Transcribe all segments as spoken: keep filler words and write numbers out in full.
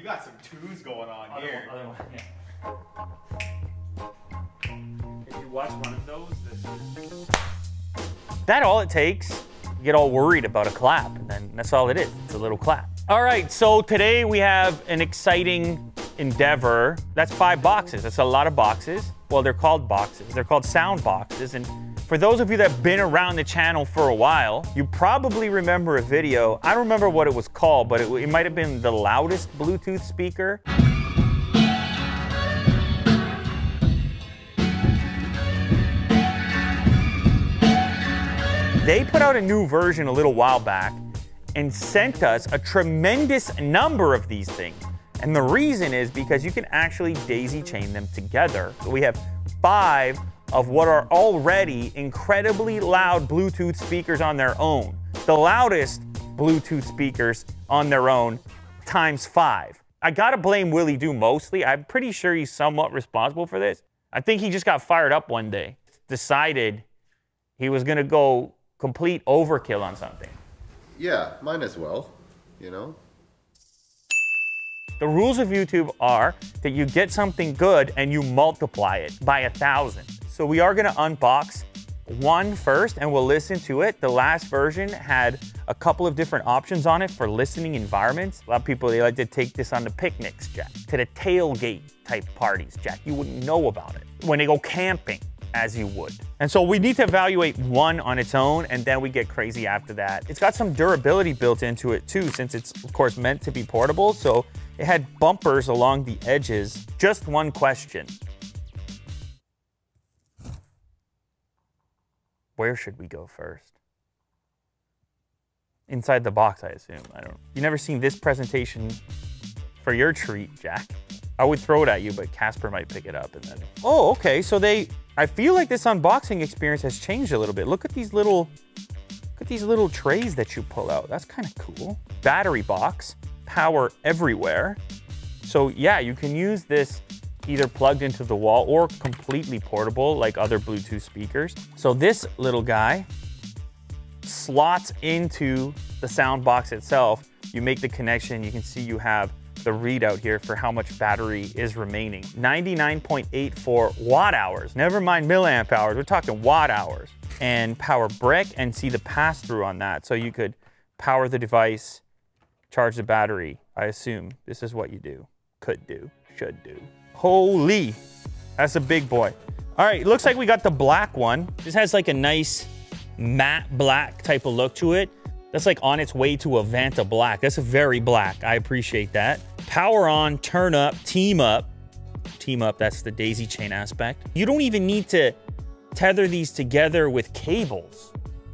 you got some twos going on other here. One, other one, yeah. If you watch one of those, this that all it takes. You get all worried about a clap, and then that's all it is. It's a little clap. All right, so today we have an exciting endeavor. That's five boxes. That's a lot of boxes. Well, they're called boxes. They're called sound boxes. And for those of you that have been around the channel for a while, you probably remember a video. I don't remember what it was called, but it, it might have been the loudest Bluetooth speaker. They put out a new version a little while back and sent us a tremendous number of these things. And the reason is because you can actually daisy chain them together. So we have five of what are already incredibly loud Bluetooth speakers on their own. The loudest Bluetooth speakers on their own times five. I gotta blame Willie Doo mostly. I'm pretty sure he's somewhat responsible for this. I think he just got fired up one day, decided he was gonna go complete overkill on something. Yeah, might as well, you know? The rules of YouTube are that you get something good and you multiply it by a thousand. So we are gonna unbox one first and we'll listen to it. The last version had a couple of different options on it for listening environments. A lot of people, they like to take this on the picnics, Jack, to the tailgate type parties, Jack. You wouldn't know about it. When they go camping, as you would. And so we need to evaluate one on its own and then we get crazy after that. It's got some durability built into it too, since it's of course meant to be portable. So it had bumpers along the edges. Just one question. Where should we go first? Inside the box, I assume. I don't know. You've never seen this presentation for your treat, Jack. I would throw it at you, but Casper might pick it up and then. Oh, okay, so they, I feel like this unboxing experience has changed a little bit. Look at these little, look at these little trays that you pull out. That's kind of cool. Battery box, power everywhere. So yeah, you can use this either plugged into the wall or completely portable like other Bluetooth speakers. So this little guy slots into the sound box itself. You make the connection, you can see you have the readout here for how much battery is remaining. ninety-nine point eight four watt hours, never mind milliamp hours, we're talking watt hours. And power brick and see the pass through on that. So you could power the device, charge the battery. I assume this is what you do, could do, should do. Holy, that's a big boy. All right, looks like we got the black one. This has like a nice matte black type of look to it. That's like on its way to Avanta Black. That's very black, I appreciate that. Power on, turn up, team up. Team up, that's the daisy chain aspect. You don't even need to tether these together with cables.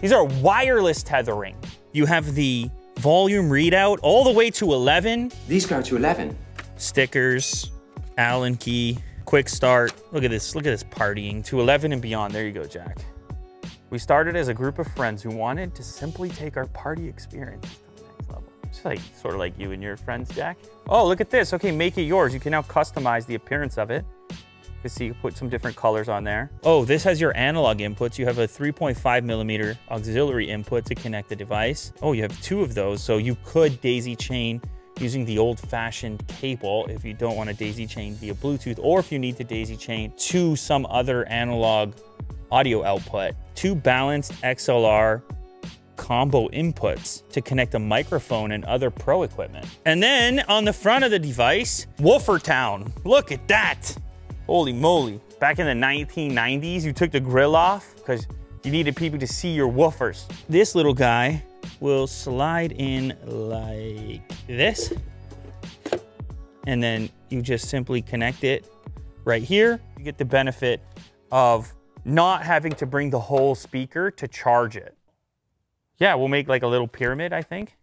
These are wireless tethering. You have the volume readout all the way to eleven. These go to eleven. Stickers, Allen key, quick start. Look at this, look at this partying. To eleven and beyond, there you go, Jack. We started as a group of friends who wanted to simply take our party experience to the next level. It's like sort of like you and your friends, Jack. Oh, look at this. Okay, make it yours. You can now customize the appearance of it. You can see you put some different colors on there. Oh, this has your analog inputs. You have a three point five millimeter auxiliary input to connect the device. Oh, you have two of those. So you could daisy chain using the old-fashioned cable if you don't want to daisy chain via Bluetooth, or if you need to daisy chain to some other analog audio output. Two balanced X L R combo inputs to connect a microphone and other pro equipment. And then on the front of the device, Woofer Town. Look at that. Holy moly. Back in the nineteen nineties, you took the grill off because you needed people to see your woofers. This little guy will slide in like this. And then you just simply connect it right here. You get the benefit of not having to bring the whole speaker to charge it. Yeah, we'll make like a little pyramid, I think.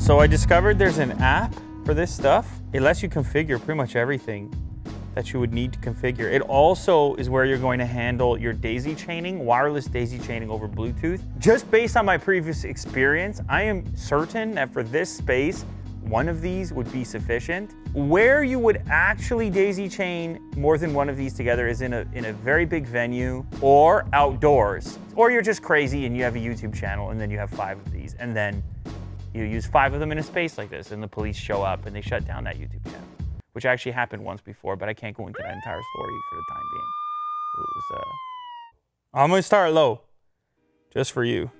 So I discovered there's an app for this stuff. It lets you configure pretty much everything that you would need to configure. It also is where you're going to handle your daisy chaining, wireless daisy chaining over Bluetooth. Just based on my previous experience, I am certain that for this space, one of these would be sufficient. Where you would actually daisy chain more than one of these together is in a, in a very big venue or outdoors, or you're just crazy and you have a YouTube channel and then you have five of these and then you use five of them in a space like this and the police show up and they shut down that YouTube channel, which actually happened once before, but I can't go into that entire story for the time being. It was, uh... I'm gonna start low, just for you.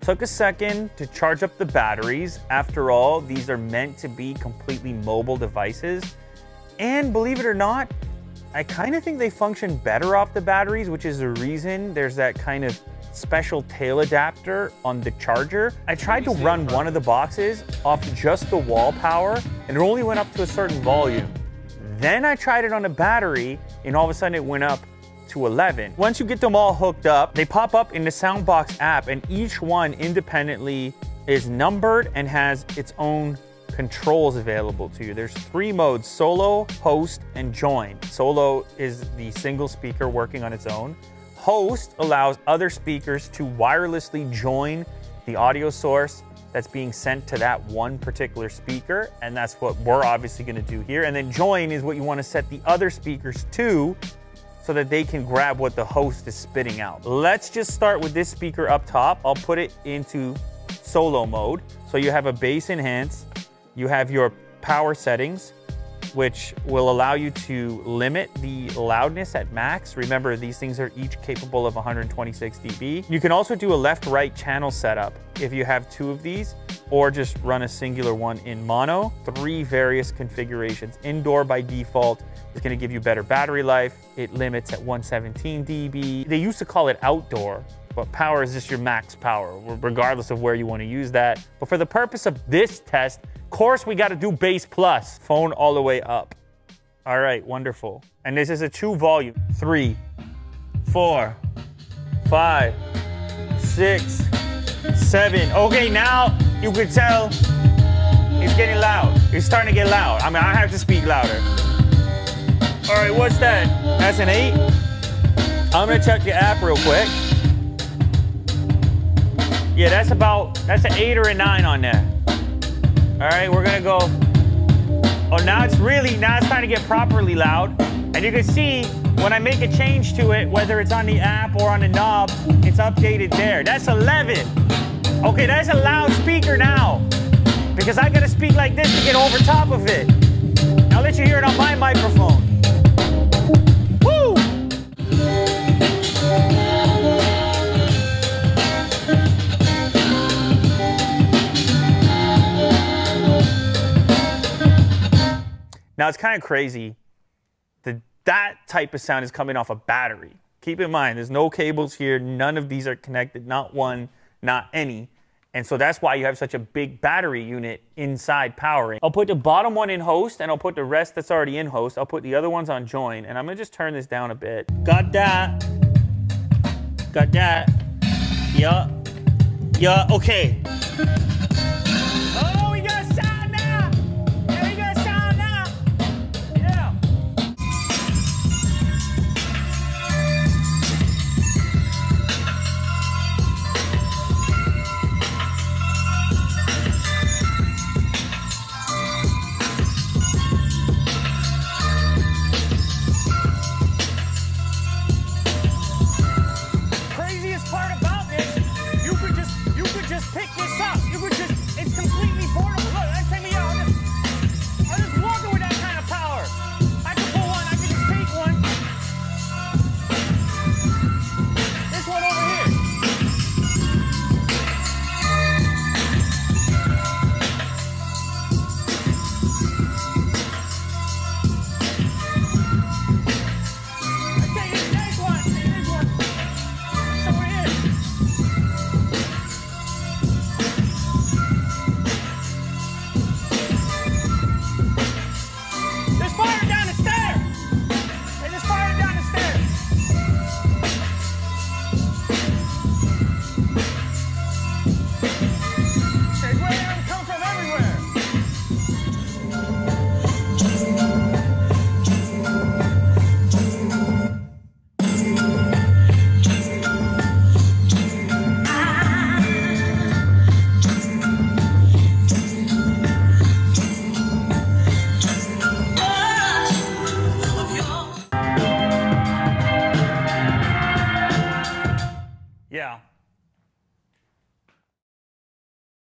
Took a second to charge up the batteries. After all, these are meant to be completely mobile devices. And believe it or not, I kind of think they function better off the batteries, which is the reason there's that kind of special tail adapter on the charger. I tried to run one of the boxes off just the wall power, and it only went up to a certain volume. Then I tried it on a battery, and all of a sudden it went up to eleven. Once you get them all hooked up, they pop up in the Soundboks app, and each one independently is numbered and has its own controls available to you. There's three modes: solo, host, and join. Solo is the single speaker working on its own. Host allows other speakers to wirelessly join the audio source that's being sent to that one particular speaker, and that's what we're obviously gonna do here. And then join is what you wanna set the other speakers to so that they can grab what the host is spitting out. Let's just start with this speaker up top. I'll put it into solo mode. So you have a bass enhance, you have your power settings, which will allow you to limit the loudness at max. Remember, these things are each capable of one hundred twenty-six decibels. You can also do a left-right channel setup if you have two of these, or just run a singular one in mono. Three various configurations. Indoor by default is gonna give you better battery life. It limits at one hundred seventeen decibels. They used to call it outdoor, but power is just your max power, regardless of where you wanna use that. But for the purpose of this test, course we got to do bass plus. Phone all the way up. All right, wonderful. And this is a true volume. Three, four, five, six, seven. Okay, now you can tell it's getting loud. It's starting to get loud. I mean, I have to speak louder. All right, what's that? That's an eight. I'm gonna check the app real quick. Yeah, that's about, that's an eight or a nine on there. All right, we're gonna go. Oh, now it's really, now it's time to get properly loud. And you can see when I make a change to it, whether it's on the app or on the knob, it's updated there. That's eleven. Okay, that's a loud speaker now, because I gotta speak like this to get over top of it. I'll let you hear it on my microphone. Woo! Now, it's kind of crazy that that type of sound is coming off a battery. Keep in mind, there's no cables here. None of these are connected, not one, not any. And so that's why you have such a big battery unit inside powering. I'll put the bottom one in host, and I'll put the rest that's already in host. I'll put the other ones on join, and I'm gonna just turn this down a bit. Got that. Got that. Yeah. Yeah, okay. Part about this, you could just you could just pick this up. You could Yeah.